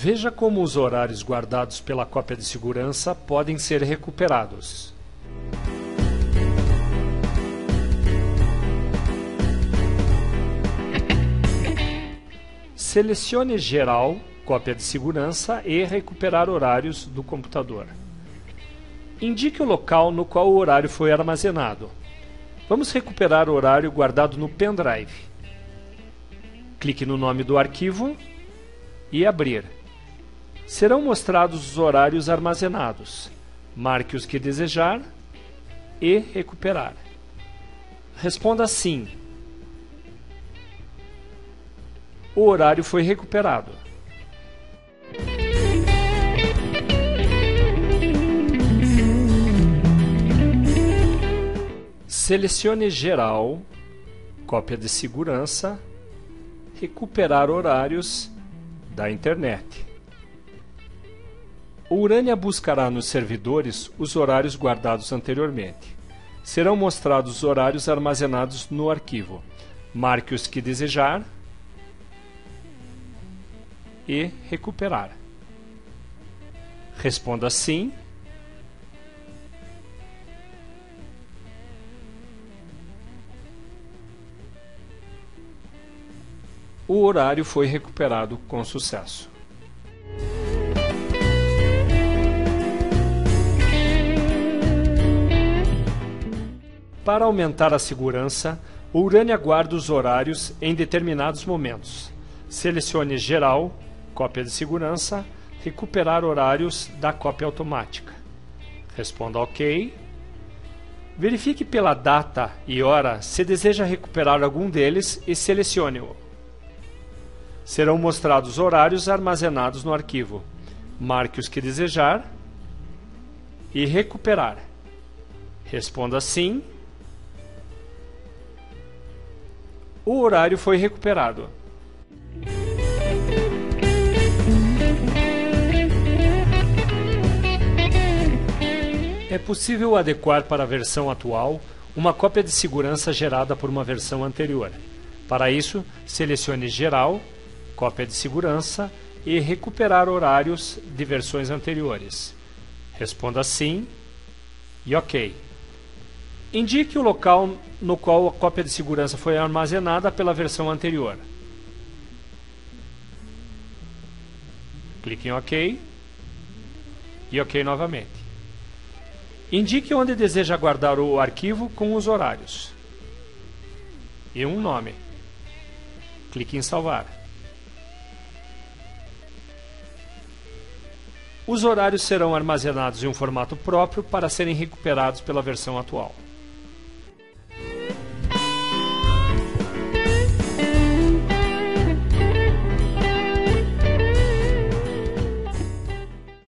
Veja como os horários guardados pela cópia de segurança podem ser recuperados. Selecione Geral, Cópia de Segurança e Recuperar Horários do computador. Indique o local no qual o horário foi armazenado. Vamos recuperar o horário guardado no pendrive. Clique no nome do arquivo e Abrir. Serão mostrados os horários armazenados. Marque os que desejar e Recuperar. Responda Sim. O horário foi recuperado. Selecione Geral, Cópia de Segurança, Recuperar Horários da Internet. O Urânia buscará nos servidores os horários guardados anteriormente. Serão mostrados os horários armazenados no arquivo. Marque os que desejar e Recuperar. Responda Sim. O horário foi recuperado com sucesso. Para aumentar a segurança, o Urânia guarda os horários em determinados momentos. Selecione Geral, Cópia de Segurança, Recuperar Horários da Cópia Automática. Responda OK. Verifique pela data e hora se deseja recuperar algum deles e selecione-o. Serão mostrados horários armazenados no arquivo. Marque os que desejar e Recuperar. Responda Sim. O horário foi recuperado. É possível adequar para a versão atual uma cópia de segurança gerada por uma versão anterior. Para isso, selecione Geral, Cópia de Segurança e Recuperar Horários de versões anteriores. Responda Sim e OK. Indique o local no qual a cópia de segurança foi armazenada pela versão anterior. Clique em OK e OK novamente. Indique onde deseja guardar o arquivo com os horários e um nome. Clique em Salvar. Os horários serão armazenados em um formato próprio para serem recuperados pela versão atual.